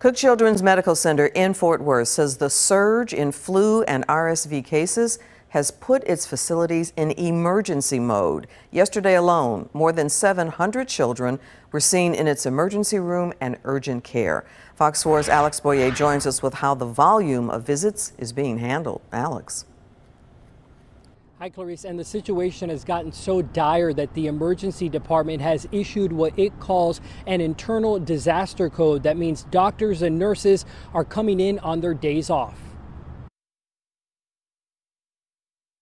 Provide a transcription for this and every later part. Cook Children's Medical Center in Fort Worth says the surge in flu and RSV cases has put its facilities in emergency mode. Yesterday alone, more than 700 children were seen in its emergency room and urgent care. Fox 4's Alex Boyer joins us with how the volume of visits is being handled. Alex. Hi, Clarice, and the situation has gotten so dire that the emergency department has issued what it calls an internal disaster code. That means doctors and nurses are coming in on their days off.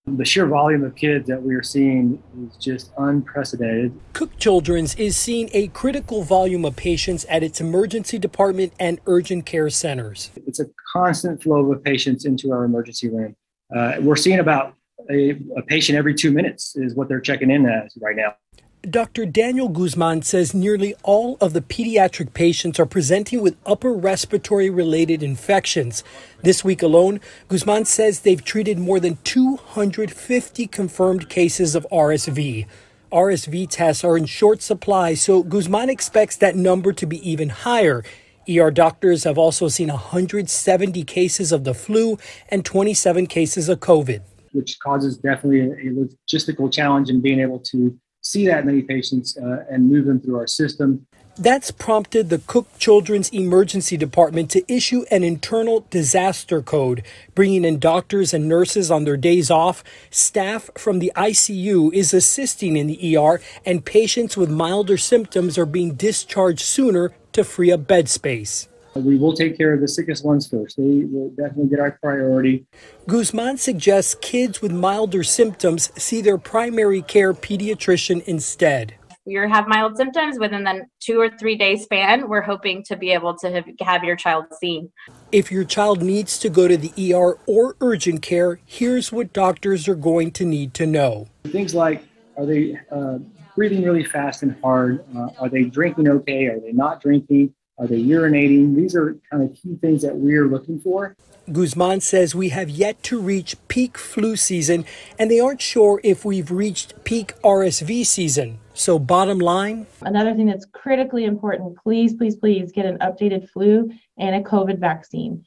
The sheer volume of kids that we are seeing is just unprecedented. Cook Children's is seeing a critical volume of patients at its emergency department and urgent care centers. It's a constant flow of patients into our emergency room. We're seeing about a patient every 2 minutes is what they're checking in as right now. Dr. Daniel Guzman says nearly all of the pediatric patients are presenting with upper respiratory related infections. This week alone, Guzman says they've treated more than 250 confirmed cases of RSV. RSV tests are in short supply, so Guzman expects that number to be even higher. ER doctors have also seen 170 cases of the flu and 27 cases of COVID, which causes definitely a logistical challenge in being able to see that many patients and move them through our system. That's prompted the Cook Children's Emergency Department to issue an internal disaster code, bringing in doctors and nurses on their days off. Staff from the ICU is assisting in the ER, and patients with milder symptoms are being discharged sooner to free up bed space. We will take care of the sickest ones first. They will definitely get our priority. Guzman suggests kids with milder symptoms see their primary care pediatrician instead. If you have mild symptoms within the 2 or 3 day span, we're hoping to be able to have your child seen. If your child needs to go to the ER or urgent care, here's what doctors are going to need to know. Things like, are they breathing really fast and hard? Are they drinking okay? Are they not drinking? Are they urinating? These are kind of key things that we're looking for. Guzman says we have yet to reach peak flu season, and they aren't sure if we've reached peak RSV season. So bottom line? Another thing that's critically important, please, please, please get an updated flu and a COVID vaccine.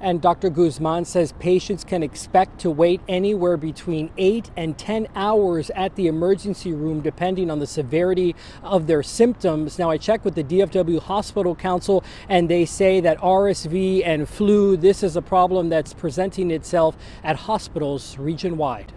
And Dr. Guzman says patients can expect to wait anywhere between 8 and 10 hours at the emergency room, depending on the severity of their symptoms. Now, I checked with the DFW Hospital Council, and they say that RSV and flu, this is a problem that's presenting itself at hospitals region-wide.